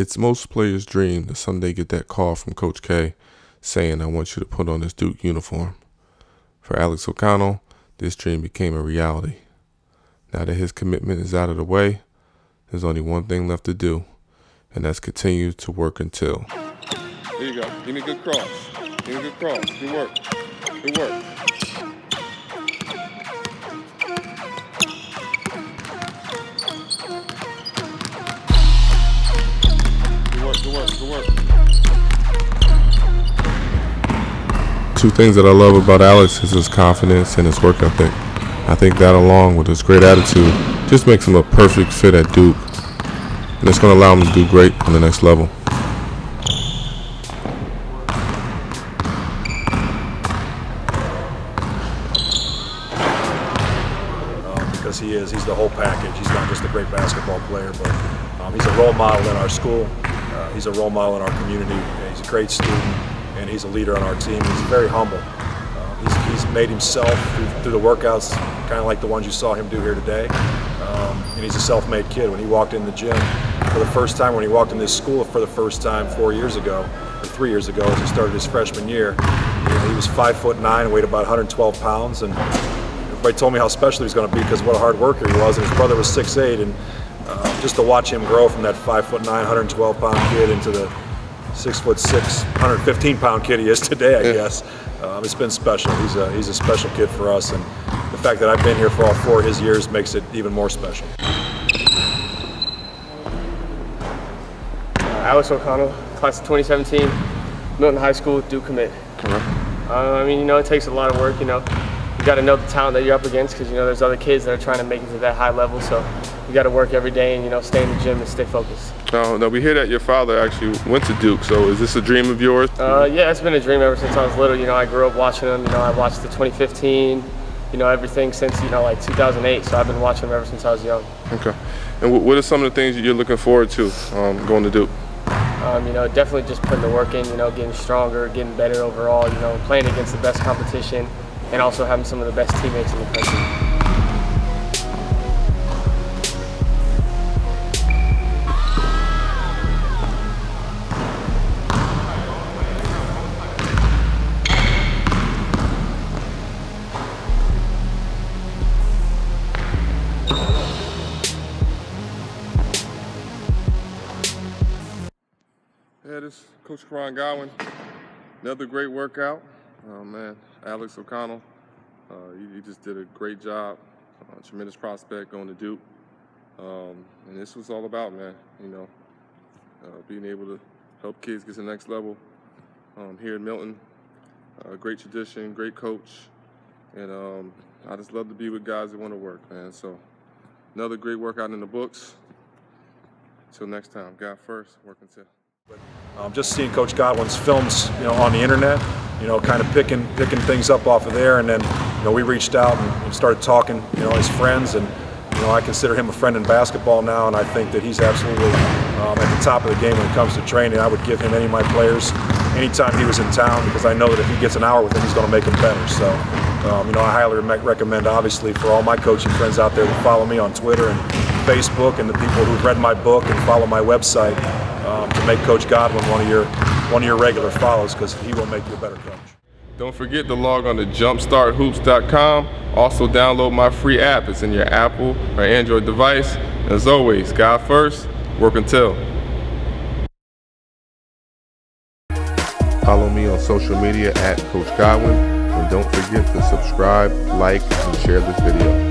It's most players' dream to someday get that call from Coach K saying, "I want you to put on this Duke uniform." For Alex O'Connell, this dream became a reality. Now that his commitment is out of the way, there's only one thing left to do, and that's continue to work until. There you go. Give me a good cross. Give me a good cross. Good work. Good work. Good work, good work. Two things that I love about Alex is his confidence and his work ethic. I think that, along with his great attitude, just makes him a perfect fit at Duke, and it's going to allow him to do great on the next level. Because he's the whole package. He's not just a great basketball player, but he's a role model in our school. He's a role model in our community. He's a great student, and he's a leader on our team. He's very humble. He's made himself through the workouts, kind of like the ones you saw him do here today. And he's a self-made kid. When he walked in the gym for the first time, when he walked in this school for the first time 4 years ago, or 3 years ago, as he started his freshman year, he was 5'9", and weighed about 112 pounds. And everybody told me how special he was going to be because what a hard worker he was. And his brother was 6'8", and just to watch him grow from that 5'9", 112-pound kid into the 6'6", 115-pound kid he is today, I guess. It's been special. He's a special kid for us, and the fact that I've been here for all 4 of his years makes it even more special. Alex O'Connell, class of 2017, Milton High School, Duke commit. I mean, you know, it takes a lot of work. You know, you got to know the talent that you're up against, because you know there's other kids that are trying to make it to that high level. So you got to work every day, and you know, stay in the gym and stay focused. Now we hear that your father actually went to Duke. So is this a dream of yours? Yeah, it's been a dream ever since I was little. You know, I grew up watching him. You know, I watched the 2015. You know, everything since, you know, like 2008. So I've been watching him ever since I was young. Okay. And what are some of the things you're looking forward to going to Duke? You know, definitely just putting the work in. You know, getting stronger, getting better overall. You know, playing against the best competition, and also having some of the best teammates in the country. This is Coach Koran Godwin. Another great workout. Oh man, Alex O'Connell, you just did a great job. Tremendous prospect going to Duke. And this was all about, man, you know, being able to help kids get to the next level here in Milton. Great tradition, great coach. And I just love to be with guys that want to work, man. So another great workout in the books. Till next time, God first, work until. Just seeing Coach Godwin's films, you know, on the internet, you know, kind of picking things up off of there, and then, you know, we reached out and started talking, you know, as friends, and you know, I consider him a friend in basketball now, and I think that he's absolutely at the top of the game when it comes to training. I would give him any of my players anytime he was in town, because I know that if he gets an hour with him, he's going to make him better. So, you know, I highly recommend, obviously, for all my coaching friends out there that follow me on Twitter and Facebook, and the people who've read my book and follow my website. To make Coach Godwin one of your regular follows, because he will make you a better coach. Don't forget to log on to jumpstarthoops.com. Also download my free app. It's in your Apple or Android device. And as always, God first, work until. Follow me on social media at Coach Godwin, and don't forget to subscribe, like, and share this video.